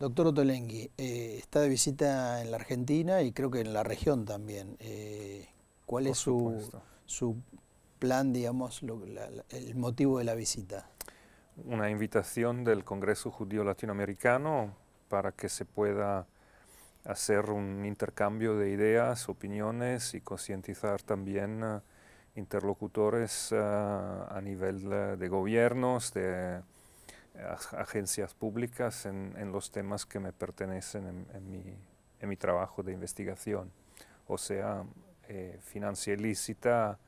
Doctor Ottolenghi, está de visita en la Argentina y creo que en la región también. ¿Cuál es su plan, digamos, el motivo de la visita? Una invitación del Congreso Judío Latinoamericano para que se pueda hacer un intercambio de ideas, opiniones y concientizar también interlocutores a nivel de gobiernos, de agencias públicas en los temas que me pertenecen en mi trabajo de investigación, o sea, financia ilícita,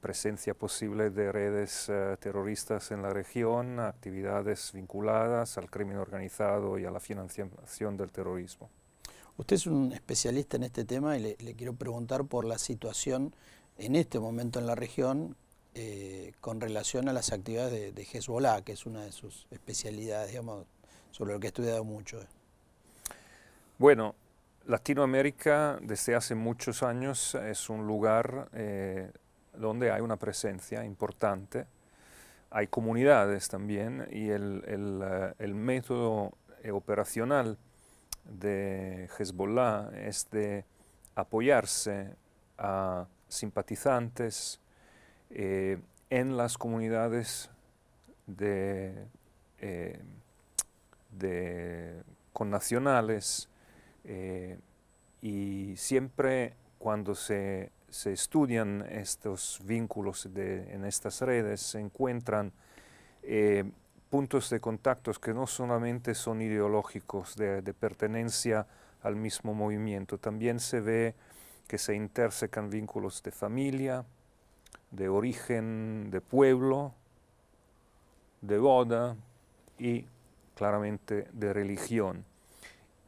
presencia posible de redes terroristas en la región, actividades vinculadas al crimen organizado y a la financiación del terrorismo. Usted es un especialista en este tema y le quiero preguntar por la situación en este momento en la región, con relación a las actividades de Hezbollah, que es una de sus especialidades, digamos, sobre lo que he estudiado mucho. Bueno, Latinoamérica desde hace muchos años es un lugar donde hay una presencia importante, hay comunidades también, y el método operacional de Hezbollah es de apoyarse a simpatizantes en las comunidades de connacionales, y siempre cuando se estudian estos vínculos en estas redes se encuentran puntos de contactos que no solamente son ideológicos de pertenencia al mismo movimiento, también se ve que se intersecan vínculos de familia, de origen, de pueblo, de boda y claramente de religión.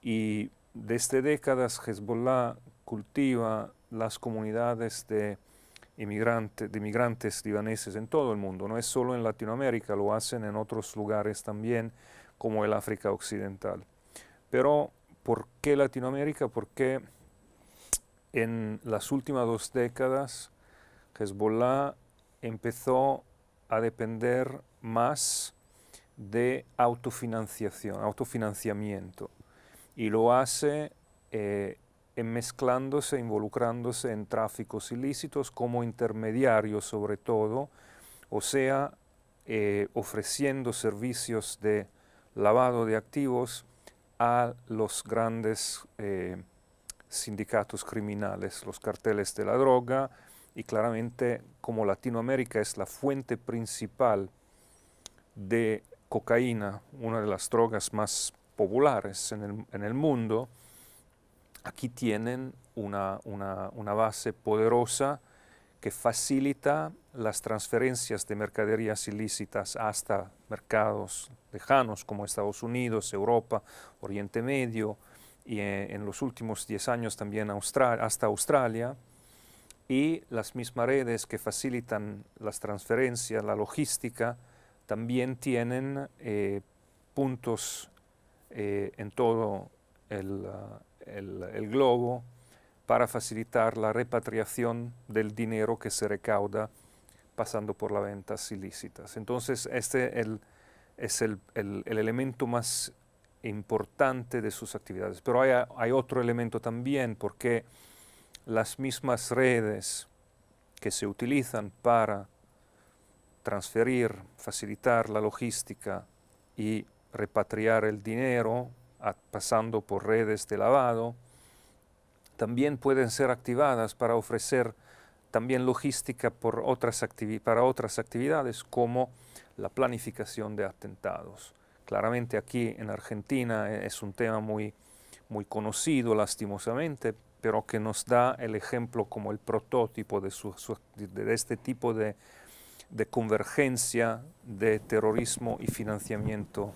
Y desde décadas Hezbollah cultiva las comunidades de migrantes libaneses en todo el mundo, no es solo en Latinoamérica, lo hacen en otros lugares también, como el África Occidental. Pero, ¿por qué Latinoamérica? Porque en las últimas dos décadas Hezbollah empezó a depender más de autofinanciación, autofinanciamiento, y lo hace mezclándose, involucrándose en tráficos ilícitos como intermediario sobre todo, o sea, ofreciendo servicios de lavado de activos a los grandes sindicatos criminales, los carteles de la droga. Y claramente, como Latinoamérica es la fuente principal de cocaína, una de las drogas más populares en el mundo, aquí tienen una base poderosa que facilita las transferencias de mercaderías ilícitas hasta mercados lejanos como Estados Unidos, Europa, Oriente Medio, y en los últimos 10 años también hasta Australia. Y las mismas redes que facilitan las transferencias, la logística, también tienen puntos en todo el globo para facilitar la repatriación del dinero que se recauda pasando por las ventas ilícitas. Entonces, este es el elemento más importante de sus actividades. Pero hay otro elemento también, porque las mismas redes que se utilizan para transferir, facilitar la logística y repatriar el dinero pasando por redes de lavado, también pueden ser activadas para ofrecer también logística para otras actividades como la planificación de atentados. Claramente aquí en Argentina es un tema muy conocido, lastimosamente, pero que nos da el ejemplo como el prototipo de este tipo de convergencia de terrorismo y financiamiento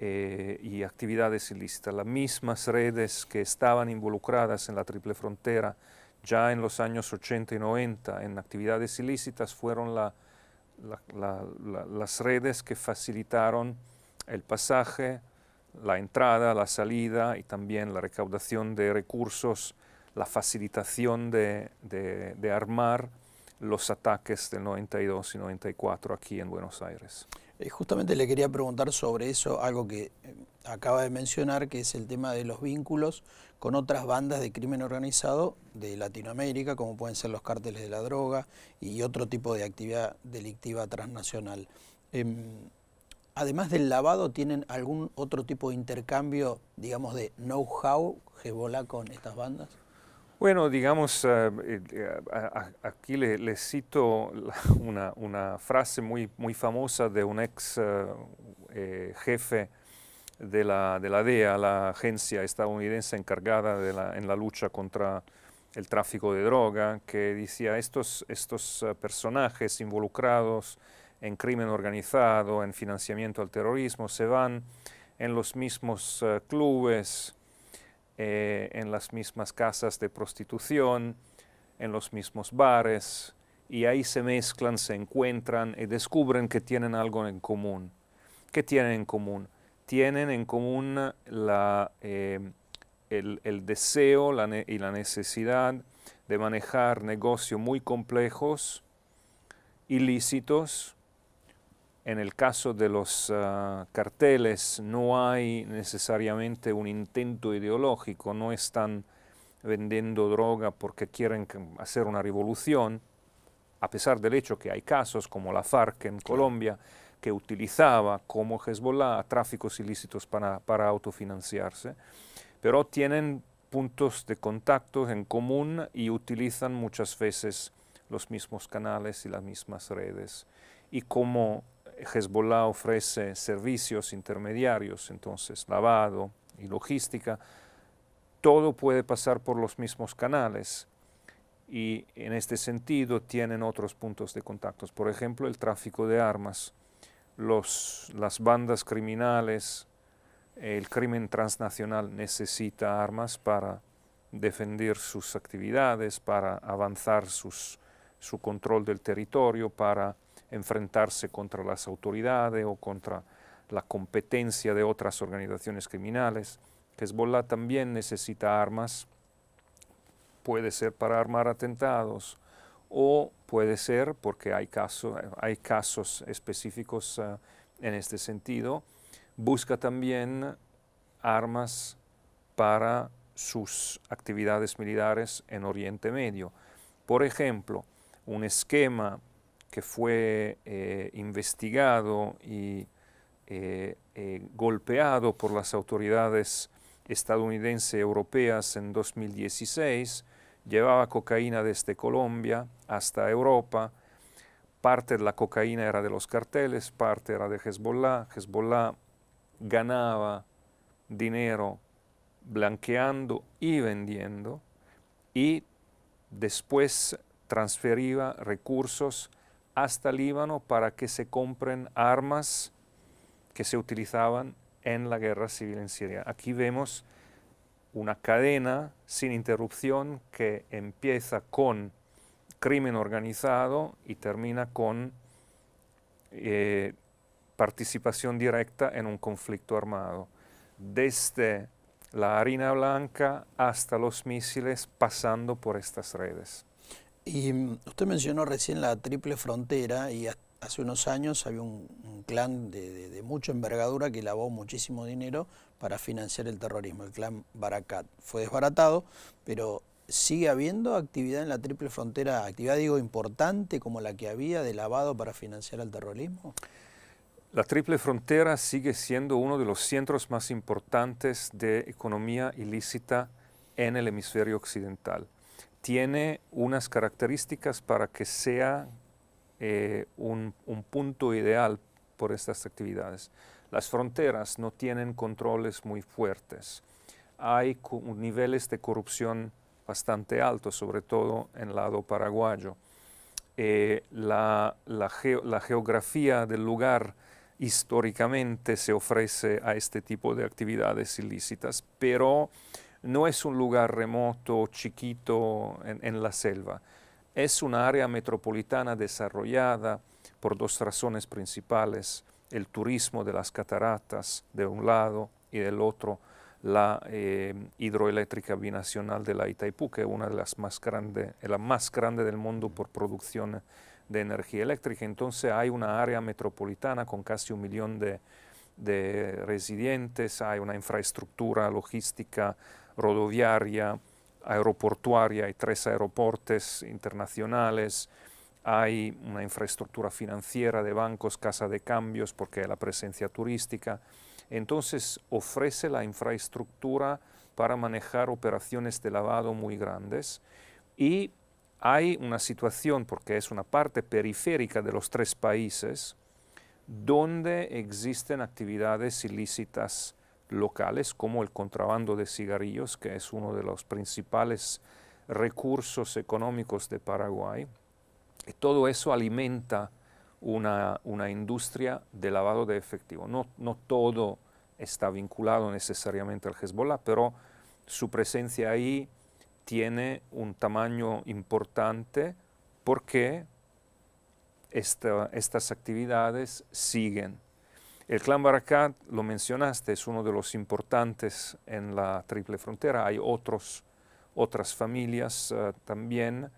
y actividades ilícitas. Las mismas redes que estaban involucradas en la Triple Frontera ya en los años 80 y 90 en actividades ilícitas fueron las redes que facilitaron el pasaje, la entrada, la salida y también la recaudación de recursos, la facilitación de armar los ataques del 92 y 94 aquí en Buenos Aires. Justamente le quería preguntar sobre eso, algo que acaba de mencionar, que es el tema de los vínculos con otras bandas de crimen organizado de Latinoamérica, como pueden ser los cárteles de la droga y otro tipo de actividad delictiva transnacional. Además del lavado, ¿tienen algún otro tipo de intercambio, digamos, de know-how Hezbollah con estas bandas? Bueno, digamos, aquí les cito una frase muy famosa de un ex jefe de la DEA, la agencia estadounidense encargada de la lucha contra el tráfico de droga, que decía, estos personajes involucrados en crimen organizado, en financiamiento al terrorismo, se van en los mismos clubes, en las mismas casas de prostitución, en los mismos bares, y ahí se mezclan, se encuentran y descubren que tienen algo en común. ¿Qué tienen en común? Tienen en común el deseo y la necesidad de manejar negocios muy complejos, ilícitos. En el caso de los carteles no hay necesariamente un intento ideológico, no están vendiendo droga porque quieren hacer una revolución, a pesar del hecho que hay casos como la FARC en Colombia, que utilizaba como Hezbollah a tráficos ilícitos para autofinanciarse, pero tienen puntos de contacto en común y utilizan muchas veces los mismos canales y las mismas redes. Y como Hezbollah ofrece servicios intermediarios, entonces lavado y logística, todo puede pasar por los mismos canales y en este sentido tienen otros puntos de contacto. Por ejemplo, el tráfico de armas, las bandas criminales, el crimen transnacional necesita armas para defender sus actividades, para avanzar su control del territorio, para enfrentarse contra las autoridades o contra la competencia de otras organizaciones criminales. Hezbollah también necesita armas, puede ser para armar atentados o puede ser, porque hay casos específicos en este sentido, busca también armas para sus actividades militares en Oriente Medio. Por ejemplo, un esquema que fue investigado y golpeado por las autoridades estadounidenses y europeas en 2016, llevaba cocaína desde Colombia hasta Europa, parte de la cocaína era de los carteles, parte era de Hezbollah. Hezbollah ganaba dinero blanqueando y vendiendo y después transfería recursos hasta Líbano para que se compren armas que se utilizaban en la guerra civil en Siria. Aquí vemos una cadena sin interrupción que empieza con crimen organizado y termina con participación directa en un conflicto armado. Desde la harina blanca hasta los misiles, pasando por estas redes. Y usted mencionó recién la triple frontera y hace unos años había un clan de mucha envergadura que lavó muchísimo dinero para financiar el terrorismo, el clan Barakat. Fue desbaratado, pero sigue habiendo actividad en la triple frontera, actividad digo importante como la que había de lavado para financiar el terrorismo. La triple frontera sigue siendo uno de los centros más importantes de economía ilícita en el hemisferio occidental. Tiene unas características para que sea un punto ideal por estas actividades. Las fronteras no tienen controles muy fuertes. Hay niveles de corrupción bastante altos, sobre todo en el lado paraguayo. La geografía del lugar históricamente se ofrece a este tipo de actividades ilícitas, pero no es un lugar remoto, chiquito, en la selva. Es un área metropolitana desarrollada por dos razones principales. El turismo de las cataratas, de un lado, y del otro, la hidroeléctrica binacional de la Itaipú, que es una de las más grandes del mundo por producción de energía eléctrica. Entonces hay una área metropolitana con casi 1 millón de residentes, hay una infraestructura logística, rodoviaria, aeroportuaria, hay 3 aeropuertos internacionales, hay una infraestructura financiera de bancos, casa de cambios, porque hay la presencia turística. Entonces ofrece la infraestructura para manejar operaciones de lavado muy grandes, y hay una situación, porque es una parte periférica de los 3 países, donde existen actividades ilícitas locales, como el contrabando de cigarrillos, que es uno de los principales recursos económicos de Paraguay. Y todo eso alimenta una industria de lavado de efectivo. No todo está vinculado necesariamente al Hezbollah, pero su presencia ahí tiene un tamaño importante porque estas actividades siguen. El Clan Barakat, lo mencionaste, es uno de los importantes en la Triple Frontera. Hay otras familias también.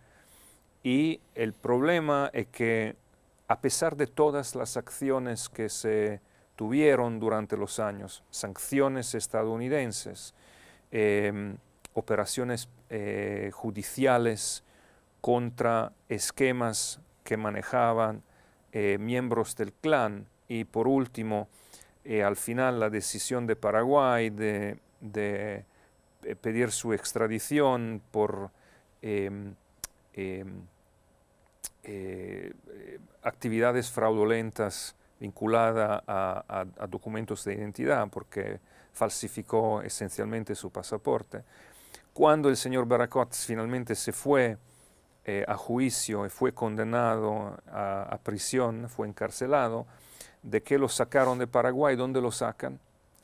Y el problema es que, a pesar de todas las acciones que se tuvieron durante los años, sanciones estadounidenses, operaciones judiciales contra esquemas que manejaban miembros del clan, y por último, al final la decisión de Paraguay de pedir su extradición por actividades fraudulentas vinculadas a documentos de identidad, porque falsificó esencialmente su pasaporte. Cuando el señor Barakat finalmente se fue a juicio y fue condenado a prisión, fue encarcelado, de que lo sacaron de Paraguay. ¿Dónde lo sacan?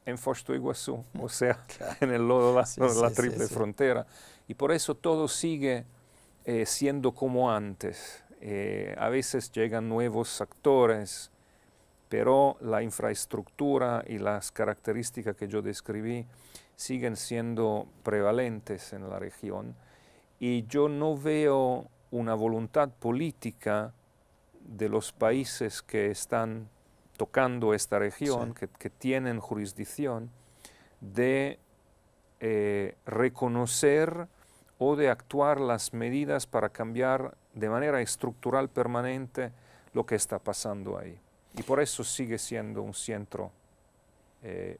En Foz do Iguazú, o sea, claro, en el otro lado de la triple frontera. Y por eso todo sigue siendo como antes. A veces llegan nuevos actores, pero la infraestructura y las características que yo describí siguen siendo prevalentes en la región. Y yo no veo una voluntad política de los países que están tocando esta región, sí, que tienen jurisdicción, de reconocer o de actuar las medidas para cambiar de manera estructural permanente lo que está pasando ahí. Y por eso sigue siendo un centro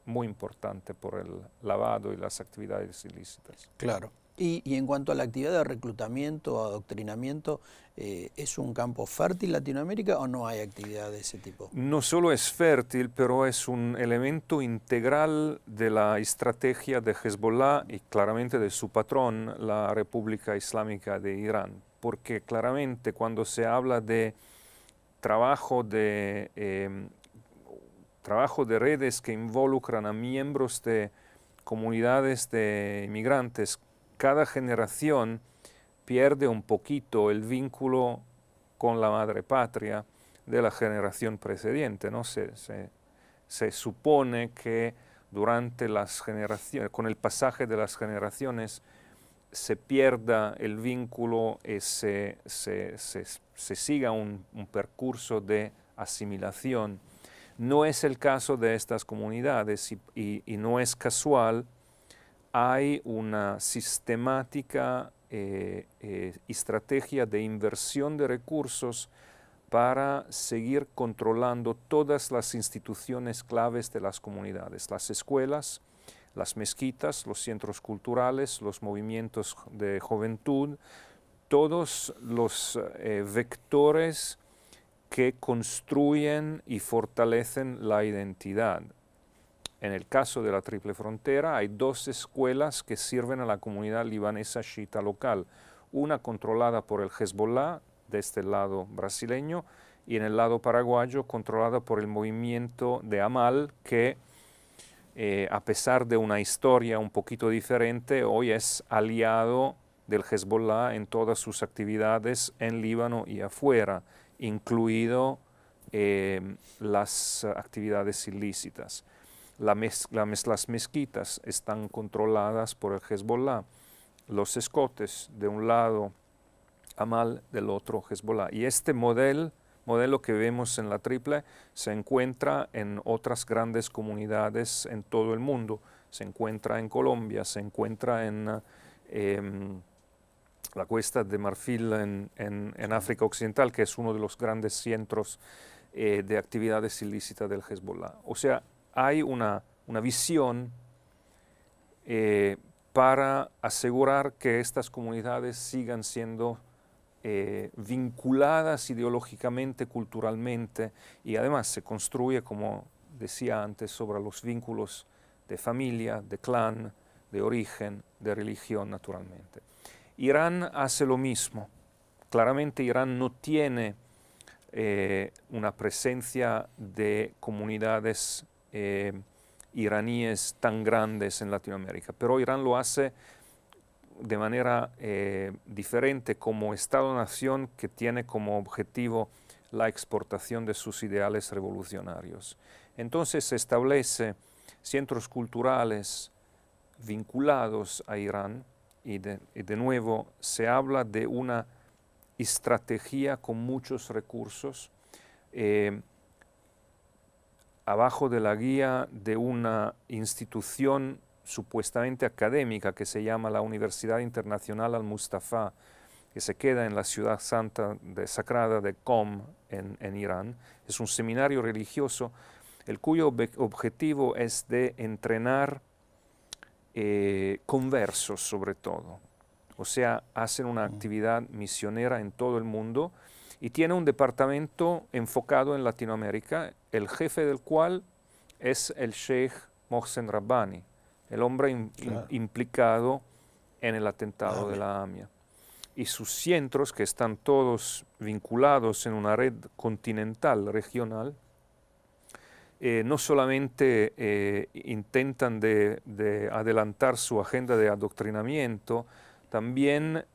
muy importante por el lavado y las actividades ilícitas. Claro. Y en cuanto a la actividad de reclutamiento, adoctrinamiento, ¿es un campo fértil Latinoamérica o no hay actividad de ese tipo? No solo es fértil, pero es un elemento integral de la estrategia de Hezbollah y claramente de su patrón, la República Islámica de Irán. Porque claramente cuando se habla de trabajo de redes que involucran a miembros de comunidades de inmigrantes, cada generación pierde un poquito el vínculo con la madre patria de la generación precedente, ¿no? Se supone que durante las generaciones, con el pasaje de las generaciones, se pierda el vínculo y se siga un percurso de asimilación. No es el caso de estas comunidades y no es casual. Hay una sistemática estrategia de inversión de recursos para seguir controlando todas las instituciones claves de las comunidades, las escuelas, las mezquitas, los centros culturales, los movimientos de juventud, todos los vectores que construyen y fortalecen la identidad. En el caso de la Triple Frontera hay 2 escuelas que sirven a la comunidad libanesa chiita local, una controlada por el Hezbollah, de este lado brasileño, y en el lado paraguayo controlada por el movimiento de Amal, que a pesar de una historia un poquito diferente, hoy es aliado del Hezbollah en todas sus actividades en Líbano y afuera, incluido las actividades ilícitas. Las mezquitas están controladas por el Hezbollah, los escotes de un lado Amal del otro Hezbollah. Y este modelo que vemos en la Triple se encuentra en otras grandes comunidades en todo el mundo. Se encuentra en Colombia, se encuentra en la Cuesta de Marfil en África Occidental, que es uno de los grandes centros de actividades ilícitas del Hezbollah. O sea, hay una visión para asegurar que estas comunidades sigan siendo vinculadas ideológicamente, culturalmente, y además se construye, como decía antes, sobre los vínculos de familia, de clan, de origen, de religión, naturalmente. Irán hace lo mismo. Claramente Irán no tiene una presencia de comunidades iraníes tan grandes en Latinoamérica, pero Irán lo hace de manera diferente como Estado-nación que tiene como objetivo la exportación de sus ideales revolucionarios. Entonces se establece centros culturales vinculados a Irán y de nuevo se habla de una estrategia con muchos recursos abajo de la guía de una institución supuestamente académica que se llama la Universidad Internacional Al-Mustafa, que se queda en la ciudad santa sacrada de Qom en Irán. Es un seminario religioso el cuyo objetivo es de entrenar conversos sobre todo. O sea, hacen una actividad misionera en todo el mundo y tiene un departamento enfocado en Latinoamérica, el jefe del cual es el Sheikh Mohsen Rabbani, el hombre implicado en el atentado de la AMIA. Y sus centros, que están todos vinculados en una red continental, regional, no solamente intentan de adelantar su agenda de adoctrinamiento, también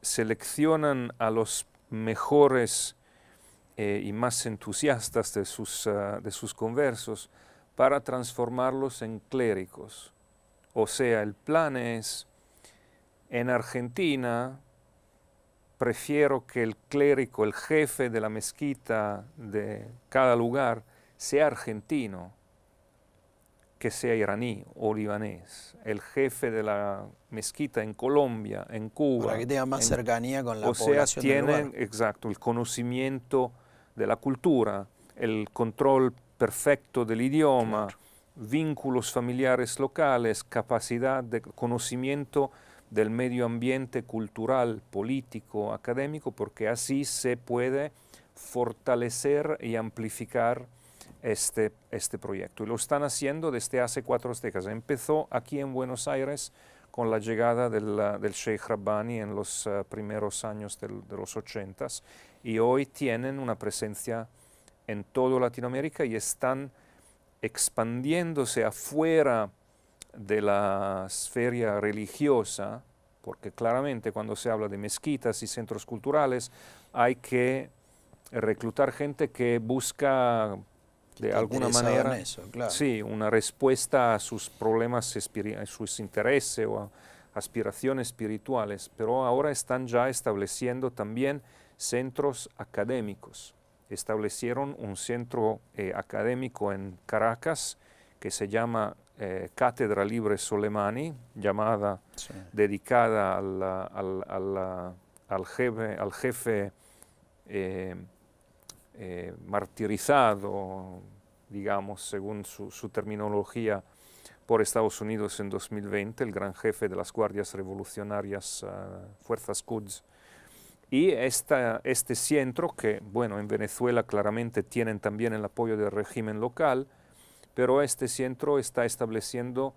seleccionan a los mejores y más entusiastas de sus conversos para transformarlos en clérigos. O sea, el plan es, en Argentina prefiero que el clérigo, el jefe de la mezquita de cada lugar, sea argentino, que sea iraní o libanés, el jefe de la mezquita en Colombia, en Cuba. Para que tenga más cercanía con la población del lugar. O sea, tienen, exacto, el conocimiento de la cultura, el control perfecto del idioma, claro, vínculos familiares locales, capacidad de conocimiento del medio ambiente cultural, político, académico, porque así se puede fortalecer y amplificar este proyecto. Y lo están haciendo desde hace 4 décadas. Empezó aquí en Buenos Aires con la llegada del Sheikh Rabbani en los primeros años de los 80s y hoy tienen una presencia en toda Latinoamérica y están expandiéndose afuera de la esfera religiosa, porque claramente cuando se habla de mezquitas y centros culturales hay que reclutar gente que busca de alguna manera eso, claro, sí, una respuesta a sus problemas, a sus intereses o a aspiraciones espirituales, pero ahora están ya estableciendo también centros académicos. Establecieron un centro académico en Caracas que se llama Cátedra Libre Soleimani, llamada, sí, dedicada al jefe martirizado, digamos, según su terminología, por Estados Unidos en 2020, el gran jefe de las Guardias Revolucionarias, Fuerzas Quds. Y este centro, que bueno, en Venezuela claramente tienen también el apoyo del régimen local, pero este centro está estableciendo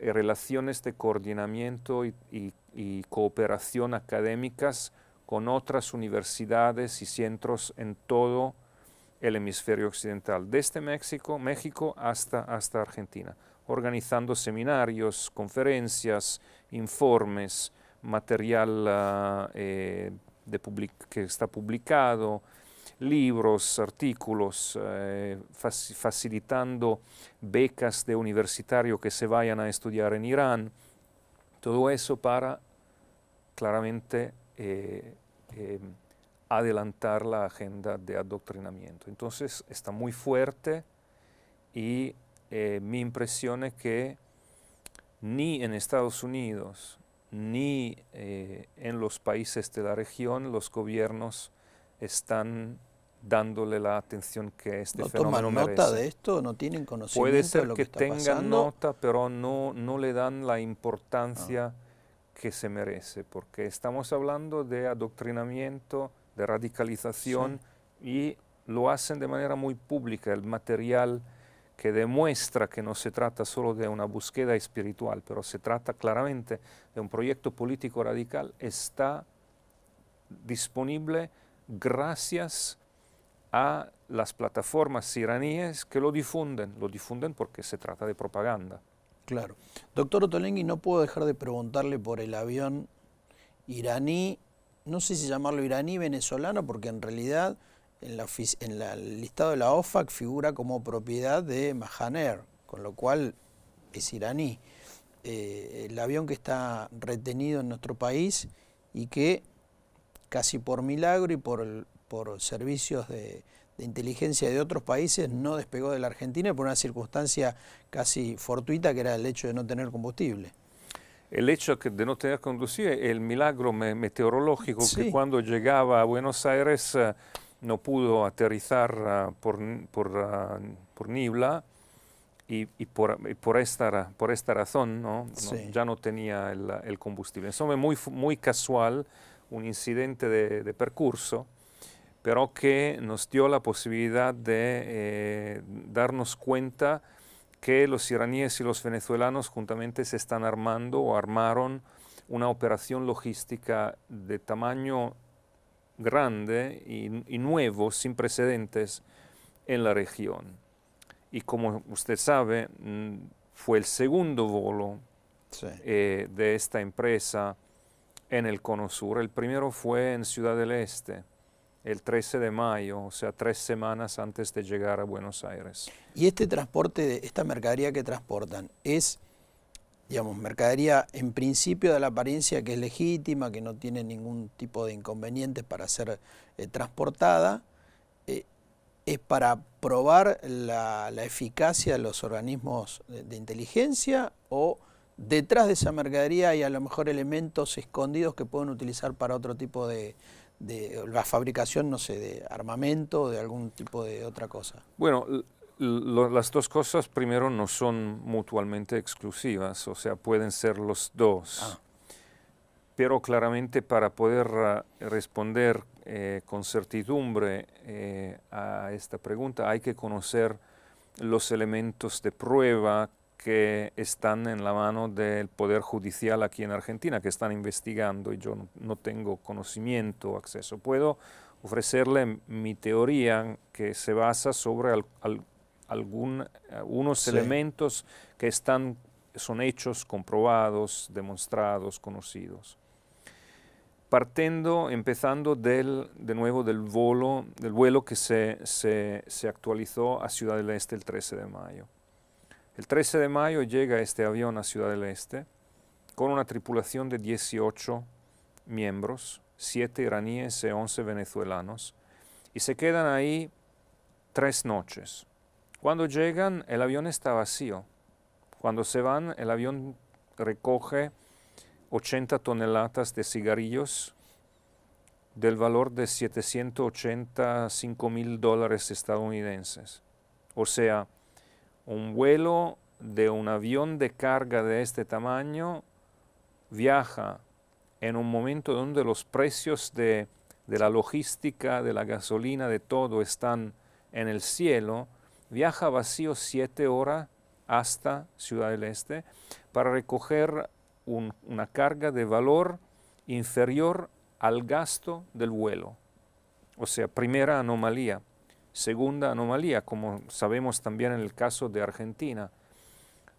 relaciones de coordinamiento y cooperación académicas con otras universidades y centros en todo el hemisferio occidental, desde México hasta Argentina, organizando seminarios, conferencias, informes, material que está publicado, libros, artículos, facilitando becas de universitario que se vayan a estudiar en Irán. Todo eso para, claramente, adelantar la agenda de adoctrinamiento. Entonces está muy fuerte y mi impresión es que ni en Estados Unidos ni en los países de la región los gobiernos están dándole la atención que este fenómeno merece. ¿No toman nota de esto? ¿No tienen conocimiento de lo que está pasando? Puede ser que tengan nota, pero no le dan la importancia que se merece, porque estamos hablando de adoctrinamiento, de radicalización, y lo hacen de manera muy pública, el material que demuestra que no se trata solo de una búsqueda espiritual, pero se trata claramente de un proyecto político radical, está disponible gracias a las plataformas iraníes que lo difunden porque se trata de propaganda. Claro. Doctor Ottolenghi, no puedo dejar de preguntarle por el avión iraní, no sé si llamarlo iraní venezolano, porque en realidad en el listado de la OFAC figura como propiedad de Mahan Air, con lo cual es iraní. El avión que está retenido en nuestro país y que casi por milagro y por servicios de inteligencia de otros países no despegó de la Argentina por una circunstancia casi fortuita que era el hecho de no tener combustible. El hecho de no tener combustible, el milagro meteorológico que cuando llegaba a Buenos Aires no pudo aterrizar por niebla y por esta razón ya no tenía el combustible. Eso es muy, muy casual, un incidente de percurso, pero que nos dio la posibilidad de darnos cuenta que los iraníes y los venezolanos juntamente se están armando o armaron una operación logística de tamaño grande y nuevo, sin precedentes, en la región. Y como usted sabe, fue el segundo vuelo de esta empresa en el Cono Sur. El primero fue en Ciudad del Este, el 13 de mayo, o sea, 3 semanas antes de llegar a Buenos Aires. ¿Y este transporte, esta mercadería que transportan, es, digamos, mercadería en principio de la apariencia que es legítima, que no tiene ningún tipo de inconvenientes para ser transportada, es para probar la eficacia de los organismos de inteligencia, o detrás de esa mercadería hay a lo mejor elementos escondidos que pueden utilizar para otro tipo de la fabricación, no sé, de armamento o de algún tipo de otra cosa? Bueno, las dos cosas primero no son mutuamente exclusivas, o sea, pueden ser los dos. Pero claramente para poder responder con certidumbre a esta pregunta hay que conocer los elementos de prueba que están en la mano del Poder Judicial aquí en Argentina, que están investigando, y yo no tengo conocimiento o acceso. Puedo ofrecerle mi teoría que se basa sobre algunos elementos que son hechos comprobados, demostrados, conocidos. Empezando de nuevo del vuelo que se actualizó a Ciudad del Este el 13 de mayo. El 13 de mayo llega este avión a Ciudad del Este con una tripulación de 18 miembros, 7 iraníes y 11 venezolanos, y se quedan ahí 3 noches. Cuando llegan, el avión está vacío. Cuando se van, el avión recoge 80 toneladas de cigarrillos del valor de $785.000 estadounidenses. O sea, un vuelo de un avión de carga de este tamaño viaja en un momento donde los precios de la logística, de la gasolina, de todo están en el cielo. Viaja vacío 7 horas hasta Ciudad del Este para recoger una carga de valor inferior al gasto del vuelo. O sea, primera anomalía. Segunda anomalía, como sabemos también en el caso de Argentina,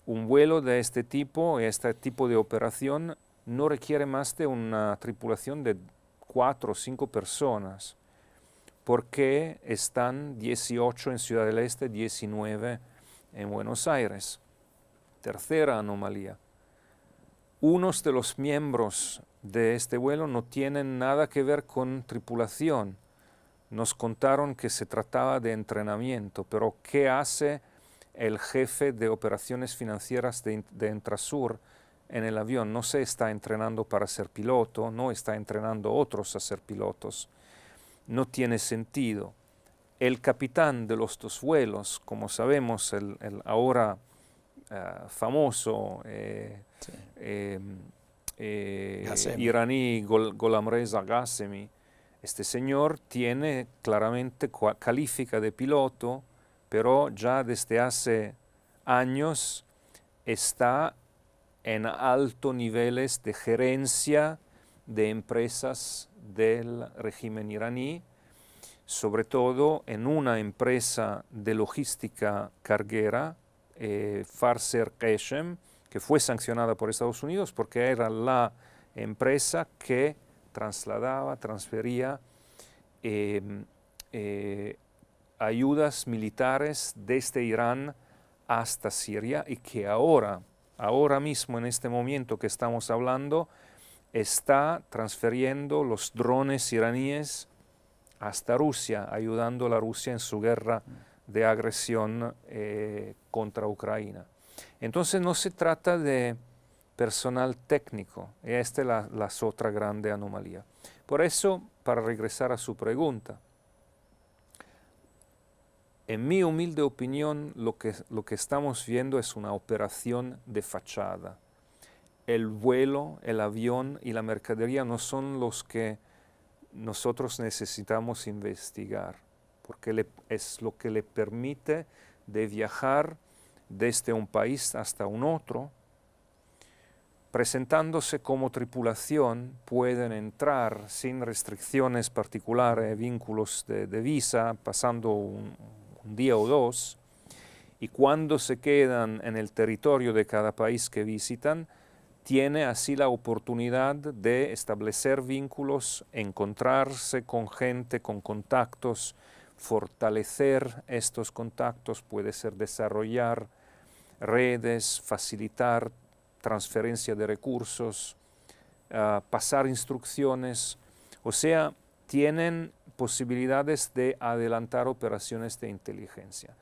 un vuelo de este tipo y este tipo de operación no requiere más de una tripulación de 4 o 5 personas, porque están 18 en Ciudad del Este, 19 en Buenos Aires. Tercera anomalía. unos de los miembros de este vuelo no tienen nada que ver con tripulación. Nos contaron que se trataba de entrenamiento, pero ¿qué hace el jefe de operaciones financieras de Entrasur en el avión? No se está entrenando para ser piloto, no está entrenando a otros a ser pilotos. No tiene sentido. El capitán de los dos vuelos, como sabemos, el ahora famoso iraní Gol Golamreza Gasemi, este señor tiene claramente, califica de piloto, pero ya desde hace años está en altos niveles de gerencia de empresas del régimen iraní, sobre todo en una empresa de logística carguera, Fars Qeshm, que fue sancionada por Estados Unidos porque era la empresa que trasladaba, transfería ayudas militares desde Irán hasta Siria, y que ahora mismo, en este momento que estamos hablando, está transfiriendo los drones iraníes hasta Rusia, ayudando a la Rusia en su guerra de agresión contra Ucrania. Entonces no se trata de personal técnico, y esta es la otra grande anomalía. Por eso, para regresar a su pregunta, en mi humilde opinión, lo que estamos viendo es una operación de fachada. El vuelo, el avión y la mercadería no son los que nosotros necesitamos investigar, porque es lo que le permite de viajar desde un país hasta un otro. Presentándose como tripulación, pueden entrar sin restricciones particulares, vínculos de visa, pasando un día o dos, y cuando se quedan en el territorio de cada país que visitan, tiene así la oportunidad de establecer vínculos, encontrarse con gente, con contactos, fortalecer estos contactos, puede ser desarrollar redes, facilitar transferencia de recursos, pasar instrucciones, o sea, tienen posibilidades de adelantar operaciones de inteligencia.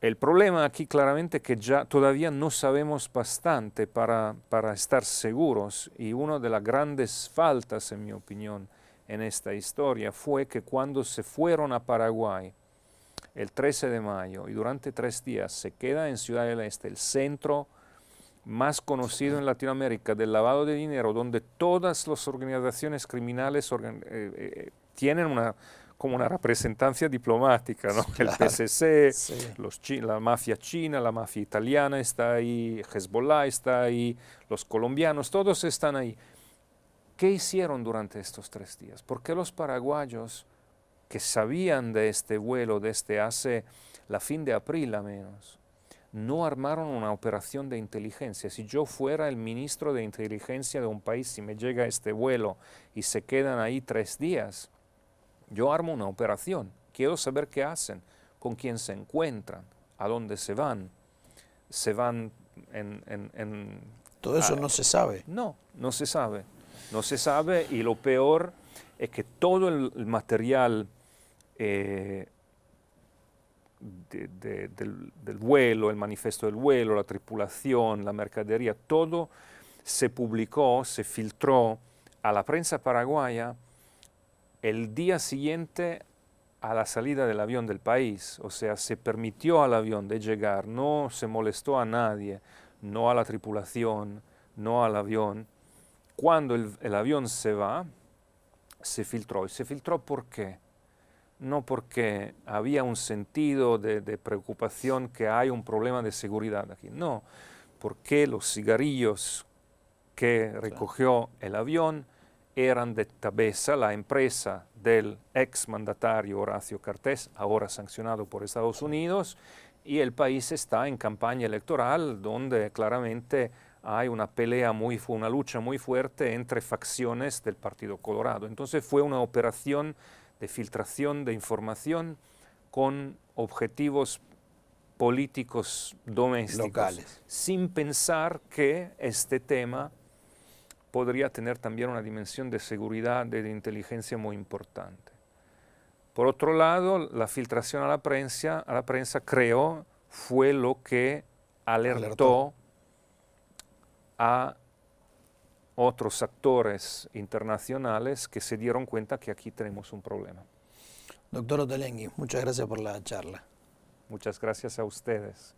El problema aquí claramente es que ya todavía no sabemos bastante para estar seguros, y una de las grandes faltas, en mi opinión, en esta historia fue que cuando se fueron a Paraguay el 13 de mayo y durante 3 días se queda en Ciudad del Este, el centro más conocido en Latinoamérica del lavado de dinero, donde todas las organizaciones criminales tienen como una representancia diplomática, ¿no? Claro. El PCC, sí. La mafia china, la mafia italiana está ahí, Hezbollah está ahí, los colombianos, todos están ahí. ¿Qué hicieron durante estos 3 días? ¿Por qué los paraguayos, que sabían de este vuelo desde hace la fin de abril a menos, no armaron una operación de inteligencia? Si yo fuera el ministro de inteligencia de un país y me llega este vuelo y se quedan ahí 3 días, yo armo una operación, quiero saber qué hacen, con quién se encuentran, a dónde se van en todo eso no se sabe. No se sabe, no se sabe, y lo peor es que todo el material del vuelo, el manifiesto del vuelo, la tripulación, la mercadería, todo se publicó, se filtró a la prensa paraguaya el día siguiente a la salida del avión del país. O sea, se permitió al avión de llegar, no se molestó a nadie, no a la tripulación, no al avión. Cuando el avión se va, se filtró. ¿Y se filtró por qué? No porque había un sentido de preocupación que hay un problema de seguridad aquí. No, porque los cigarrillos que recogió el avión eran de Tabesa, la empresa del exmandatario Horacio Cartés, ahora sancionado por Estados Unidos, y el país está en campaña electoral, donde claramente hay una lucha muy fuerte entre facciones del Partido Colorado. Entonces fue una operación de filtración de información con objetivos políticos domésticos, locales, sin pensar que este tema podría tener también una dimensión de seguridad, de inteligencia muy importante. Por otro lado, la filtración a la prensa creo, fue lo que alertó a otros actores internacionales que se dieron cuenta que aquí tenemos un problema. Doctor Ottolenghi, muchas gracias por la charla. Muchas gracias a ustedes.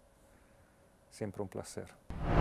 Siempre un placer.